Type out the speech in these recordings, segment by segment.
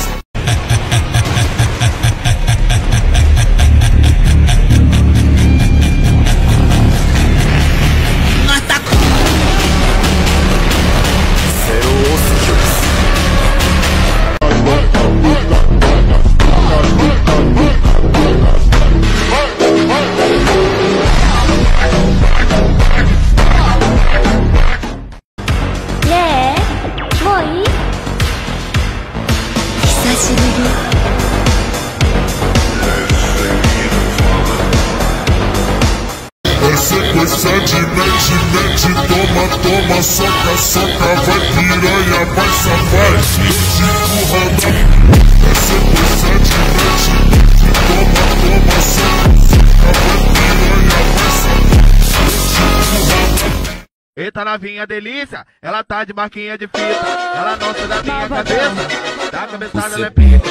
safar. Nós tá com... Zero osso, toma, toma, soca, soca, vai piranha, vai safar. Te empurra na piranha, vai ser coisante, vai te pedir. Toma, toma, soca, soca, vai piranha, vai safar. Te empurra na piranha. Eita novinha delícia, ela tá de marquinha de fita. Ela nossa da minha cabeça, da cabeçada ela é pica.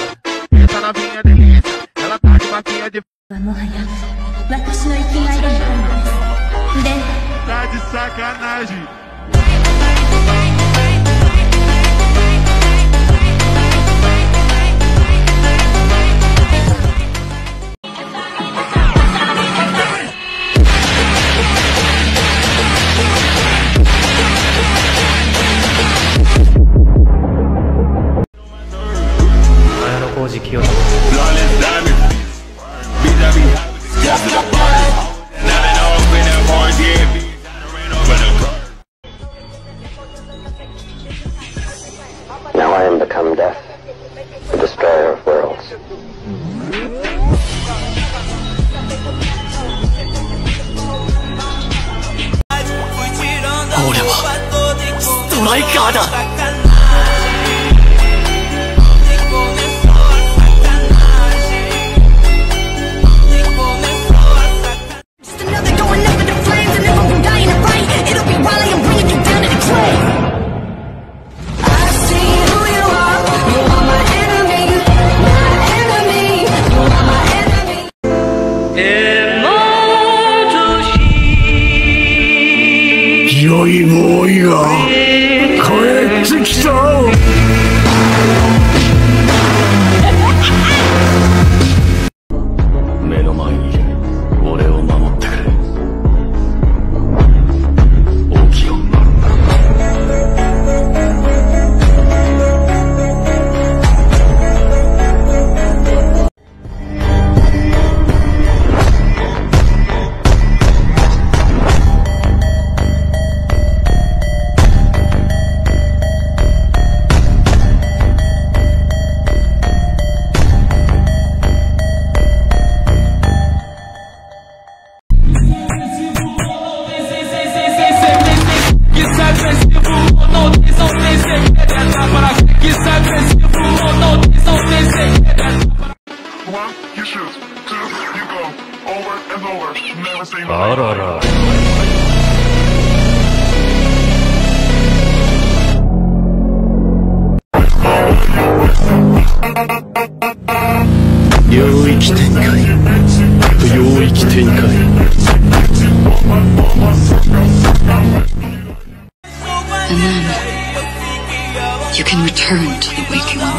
Eita novinha delícia, ela tá de marquinha de fita. Tá de sacanagem. Become death, the destroyer of worlds. Just another going up in the flames and never will die in a fight. It'll be while I'm bringing you down to the clay. You can return to the waking world.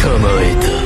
Come on,